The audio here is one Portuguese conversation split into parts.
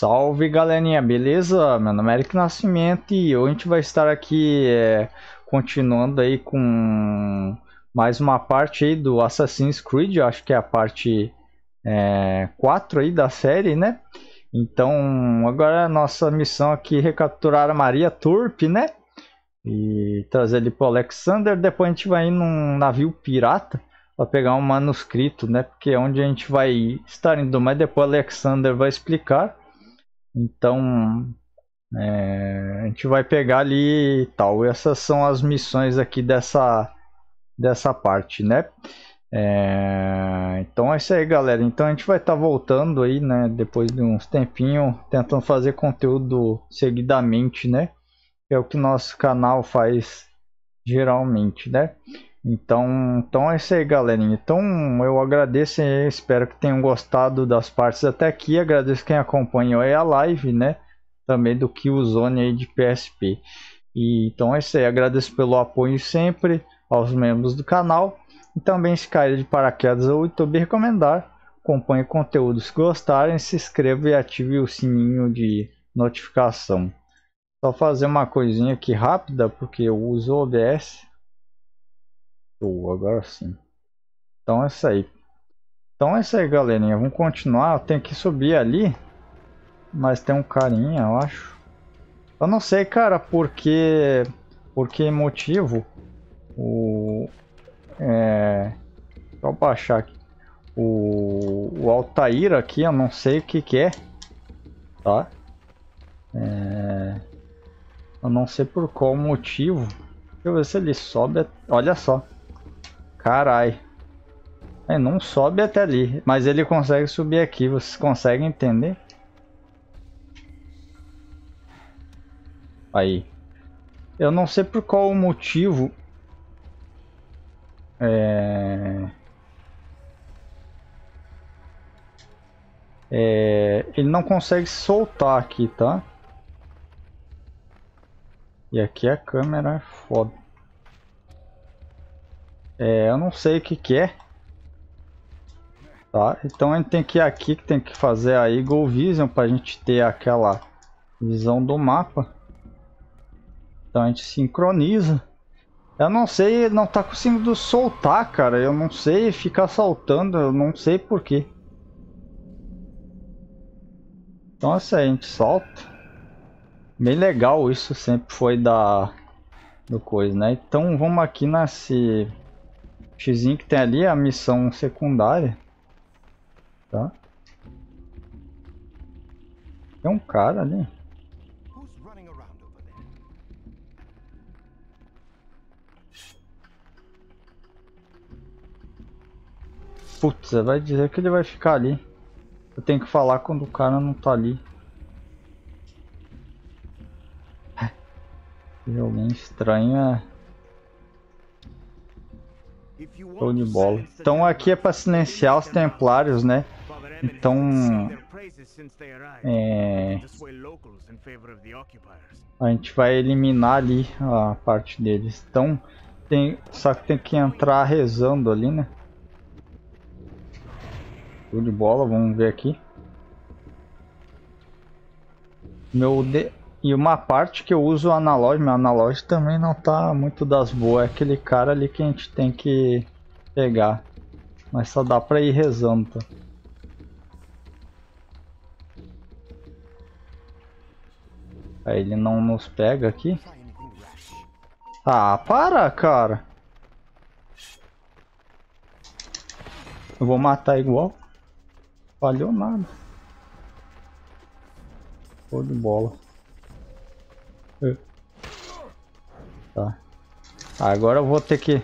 Salve galerinha, beleza? Meu nome é Eric Nascimento e hoje a gente vai estar aqui continuando aí com mais uma parte aí do Assassin's Creed. Eu acho que é a parte 4 aí da série, né? Então agora a nossa missão aqui é recapturar a Maria Thorpe, né? E trazer ele pro Alexander. Depois a gente vai ir num navio pirata para pegar um manuscrito, né? Porque é onde a gente vai estar indo, mas depois o Alexander vai explicar. Então a gente vai pegar ali e tal. Essas são as missões aqui dessa parte, né? Então é isso aí, galera. Então a gente vai estar voltando aí, né? Depois de uns tempinho, tentando fazer conteúdo seguidamente, né? É o que nosso canal faz geralmente, né? Então é isso aí, galerinha. Então eu agradeço e espero que tenham gostado das partes até aqui. Agradeço quem acompanhou aí a live, né? Também do Killzone aí de PSP. E então é isso aí. Agradeço pelo apoio sempre aos membros do canal. E também, se cair de paraquedas ou YouTube, recomendar. Acompanhe conteúdos que gostarem, se inscreva e ative o sininho de notificação. Só fazer uma coisinha aqui rápida, porque eu uso o OBS. Agora sim. Então é isso aí. Então é isso aí, galerinha. Vamos continuar. Eu tenho que subir ali, mas tem um carinha, eu acho. Eu não sei, cara, por que motivo deixa eu baixar aqui. O Altair aqui, eu não sei o que que é, tá? Eu não sei por qual motivo. Deixa eu ver se ele sobe. Olha só. Carai, não sobe até ali, mas ele consegue subir aqui, vocês conseguem entender? Aí, eu não sei por qual motivo ele não consegue soltar aqui, tá? E aqui a câmera é foda. Eu não sei o que que é, tá? Então a gente tem que ir aqui, que tem que fazer a Eagle Vision para a gente ter aquela visão do mapa. Então a gente sincroniza. Eu não sei, não tá conseguindo soltar, cara. Eu não sei ficar saltando, eu não sei porquê. Então assim, a gente solta. Bem legal, isso sempre foi do coisa, né? Então vamos aqui nesse Xzinho que tem ali, a missão secundária, tá? Tem um cara ali. Putz, vai dizer que ele vai ficar ali. Eu tenho que falar quando o cara não tá ali. Que alguém estranha. Show de bola. Então aqui é para silenciar os templários, né? Então a gente vai eliminar ali a parte deles. Então só que tem que entrar rezando ali, né? Show de bola, vamos ver aqui. E uma parte que eu uso o analógico, meu analógico também não tá muito das boas, é aquele cara ali que a gente tem que pegar. Mas só dá pra ir rezando, tá? Aí ele não nos pega aqui. Ah, para, cara! Eu vou matar igual. Valeu nada. Show de bola. Tá. Agora eu vou ter que...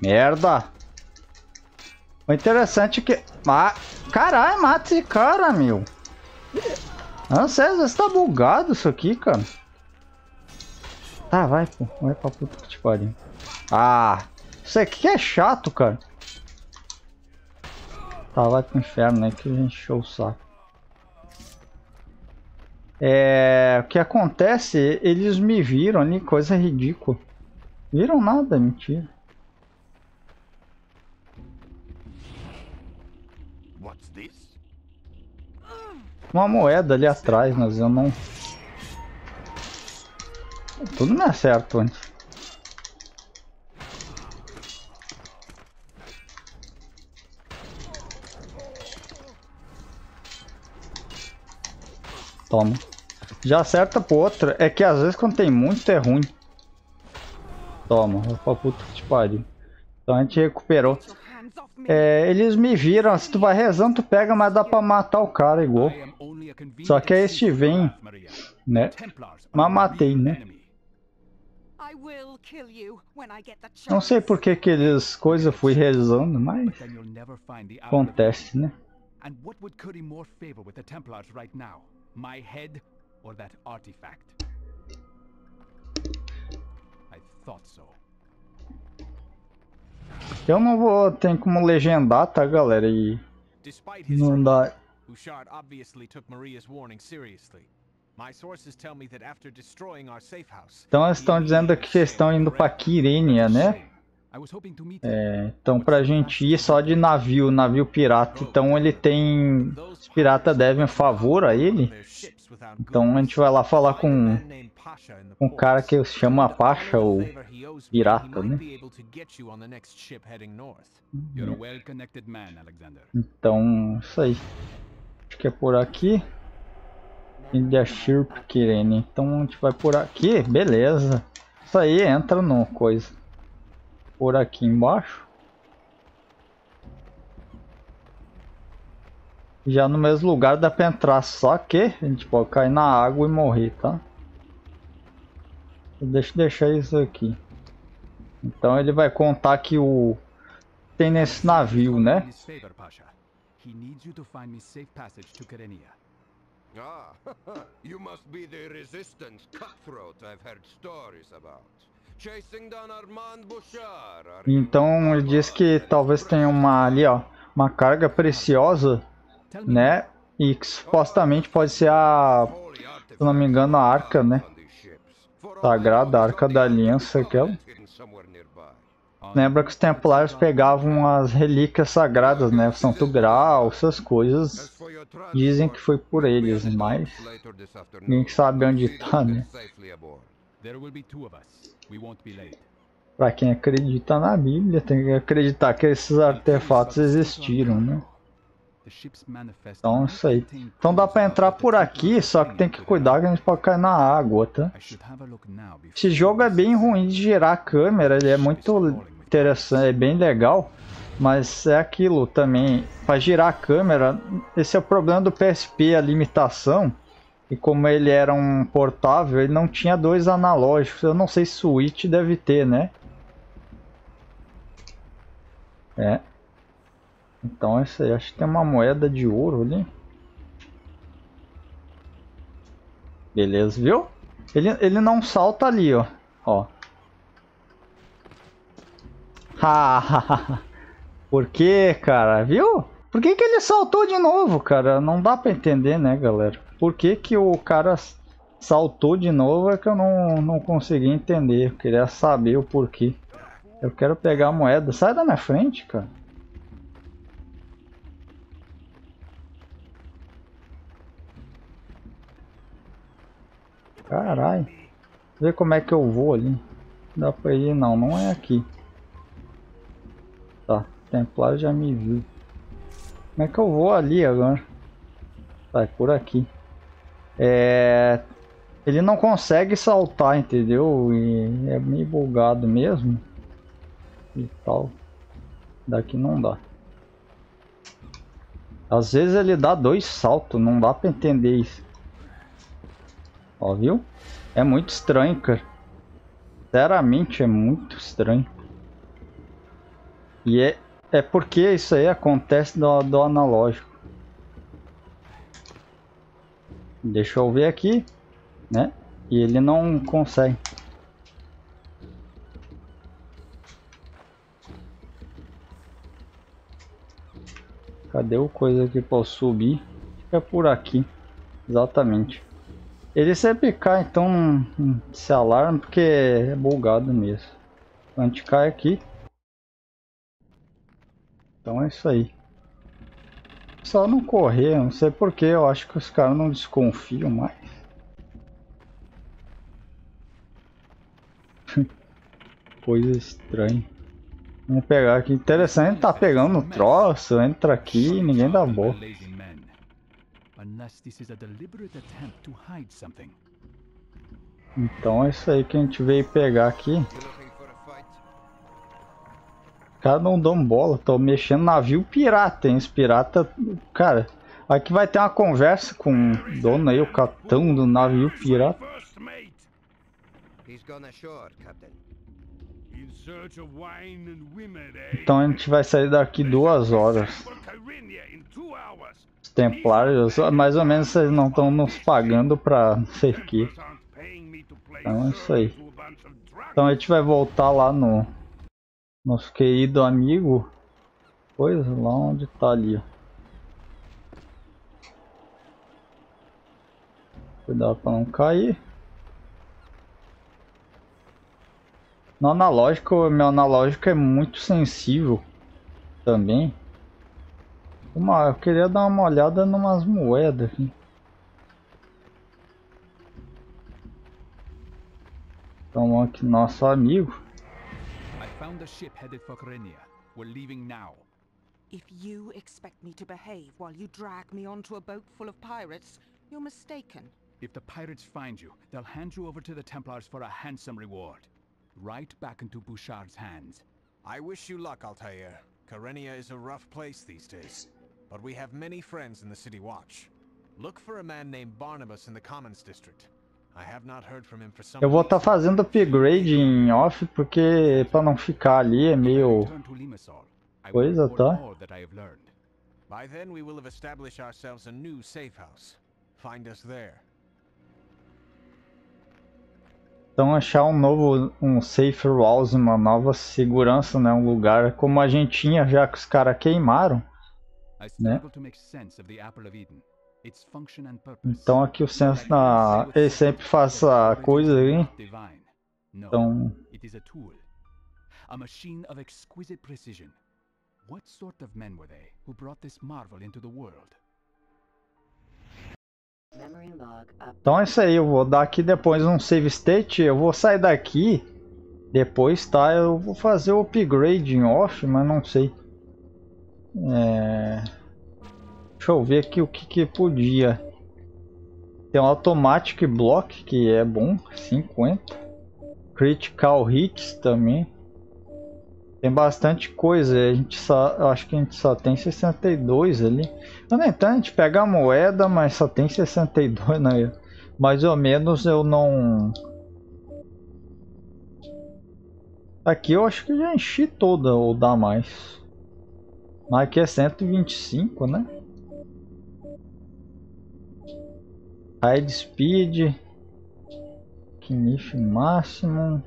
Merda! O interessante é que... Caralho, mata esse cara, meu! César, está bugado isso aqui, cara. Tá, vai, pô. Vai pra puta que te pariu. Ah! Isso aqui é chato, cara. Tá, vai pro inferno, né? Que a gente encheu o saco. O que acontece, eles me viram ali, coisa ridícula. Viram nada, mentira. Uma moeda ali atrás, mas eu não... Tudo não é certo antes. Toma. Já acerta pro outro. É que às vezes quando tem muito é ruim. Toma. Opa, puta que te pariu. Então a gente recuperou. É, eles me viram. Se tu vai rezando, tu pega, mas dá pra matar o cara igual. Só que aí este vem, né? Mas matei, né? Não sei por que aqueles coisas fui rezando, mas acontece, né? My head or that artifact? I thought so. Eu não vou, tem como legendar, tá, galera? E não dá. Bouchard obviously took Maria's warning seriously. My sources tell me that after destroying our safe house. Então eles estão dizendo que estão indo para Kyrenia, né? É, então pra gente ir só de navio pirata, então ele tem... Os piratas devem favor a ele, então a gente vai lá falar com um cara que se chama Pasha, ou pirata, né? Então, isso aí. Acho que é por aqui. Indership, Kyrenia. Então a gente vai por aqui, beleza. Isso aí entra no coisa. Por aqui embaixo, já no mesmo lugar dá pra entrar, só que a gente pode cair na água e morrer, tá? Deixa eu deixar isso aqui. Então ele vai contar que o tem nesse navio, né? Ah, you must be the resistance cutthroat I've heard stories about. Então ele diz que talvez tenha uma ali, ó, uma carga preciosa, né? E que supostamente pode ser a, se não me engano, a arca, né? Sagrada, a Arca da Aliança, aquela. Lembra que os Templários pegavam as relíquias sagradas, né? Santo Graal, essas coisas. Dizem que foi por eles, mas ninguém sabe onde tá, né? Para quem acredita na Bíblia, tem que acreditar que esses artefatos existiram, né? Então isso aí. Então dá para entrar por aqui, só que tem que cuidar que a gente pode cair na água, tá? Esse jogo é bem ruim de girar a câmera, ele é muito interessante, é bem legal. Mas é aquilo também, para girar a câmera, esse é o problema do PSP, a limitação. E como ele era um portável, ele não tinha dois analógicos. Eu não sei se Switch deve ter, né? É. Então, isso aí. Acho que tem uma moeda de ouro ali. Beleza, viu? Ele não salta ali, ó. Ó. Por que, cara? Viu? Por que que ele saltou de novo, cara? Não dá pra entender, né, galera? Por que que o cara saltou de novo é que eu não consegui entender. Eu queria saber o porquê. Eu quero pegar a moeda. Sai da minha frente, cara. Caralho. Vê como é que eu vou ali. Dá pra ir? Não, não é aqui. Tá, o Templário já me viu. Como é que eu vou ali agora? Sai por aqui. É, ele não consegue saltar, entendeu? E é meio bugado mesmo. E tal. Daqui não dá. Às vezes ele dá dois saltos, não dá pra entender isso. Ó, viu? É muito estranho, cara. Sinceramente é muito estranho. E é porque isso aí acontece do analógico. Deixa eu ver aqui, né? E ele não consegue. Cadê o coisa aqui para subir? Fica por aqui, exatamente. Ele sempre cai, então se alarma porque é bugado mesmo. A gente cai aqui. Então é isso aí. Só não correr, não sei porquê, eu acho que os caras não desconfiam mais. Coisa estranha. Vamos pegar aqui. Interessante, tá pegando um troço, entra aqui e ninguém dá boa. Então é isso aí que a gente veio pegar aqui. Cara, não dão bola, tô mexendo navio pirata, hein? Os pirata, cara, aqui vai ter uma conversa com o dono aí, o capitão do navio pirata. Então a gente vai sair daqui 2 horas. Os templários, mais ou menos, vocês não estão nos pagando pra não sei o que. Então é isso aí. Então a gente vai voltar lá no nosso querido amigo. Pois lá onde tá ali. Cuidado pra não cair. No analógico, meu analógico é muito sensível também. Eu queria dar uma olhada numas moedas aqui. Então aqui nosso amigo. I found a ship headed for Kyrenia. We're leaving now. If you expect me to behave while you drag me onto a boat full of pirates, you're mistaken. If the pirates find you, they'll hand you over to the Templars for a handsome reward. Right back into Bouchard's hands. I wish you luck, Altair. Kyrenia is a rough place these days, but we have many friends in the City Watch. Look for a man named Barnabas in the Commons District. I have not heard from him for some. Eu vou estar fazendo upgrade em off porque para não ficar ali é meio coisa, tá? By then we will have established ourselves a new safe house. Find us there. Então achar um novo, safe house, uma nova segurança, né? Um lugar como a gente tinha já que os caras queimaram, né? Então aqui o senso na... ele sempre faz a coisa aí. Então... Então é isso aí, eu vou dar aqui depois um save state, eu vou sair daqui depois, tá? Eu vou fazer o upgrade em off, mas não sei. Deixa eu ver aqui o que que podia. Tem um automatic block que é bom, 50. Critical hits também. Tem bastante coisa, a gente só, acho que a gente só tem 62 ali. No entanto, a gente pega a moeda, mas só tem 62, né? Mais ou menos eu não... Aqui eu acho que já enchi toda, ou dá mais. Mas aqui é 125, né? Hide Speed. Knif Máximo.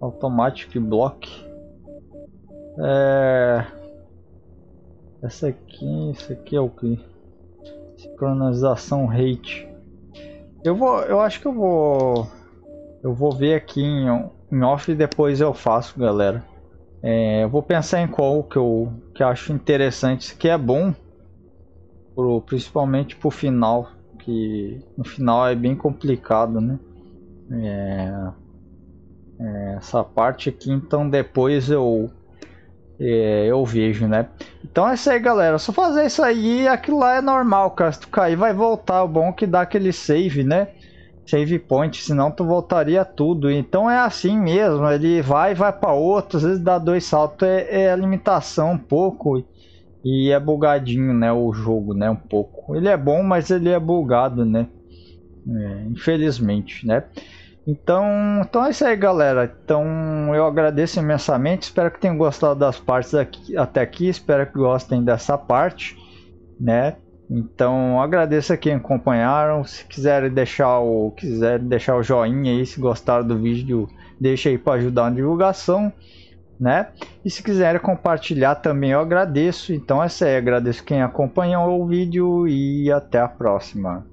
Automatic Block. Essa aqui, isso aqui é o que? Sincronização rate. Eu acho que eu vou ver aqui em off e depois eu faço, galera. Eu vou pensar em qual que eu acho interessante, isso aqui é bom, principalmente pro final, que no final é bem complicado, né? Essa parte aqui, então depois eu vejo, né? Então é isso aí, galera, só fazer isso aí, aquilo lá é normal, cara, se tu cair vai voltar, o bom que dá aquele save, né? Save point, senão tu voltaria tudo, então é assim mesmo, ele vai para outro, às vezes dá 2 saltos, é a limitação um pouco, e é bugadinho, né, o jogo, né, um pouco. Ele é bom, mas ele é bugado, né, infelizmente, né. Então é isso aí, galera. Então eu agradeço imensamente. Espero que tenham gostado das partes até aqui. Espero que gostem dessa parte, né? Então agradeço a quem acompanharam. Se quiserem deixar o joinha aí, se gostaram do vídeo, deixa aí para ajudar na divulgação, né? E se quiserem compartilhar também, eu agradeço. Então é isso aí. Agradeço quem acompanhou o vídeo e até a próxima.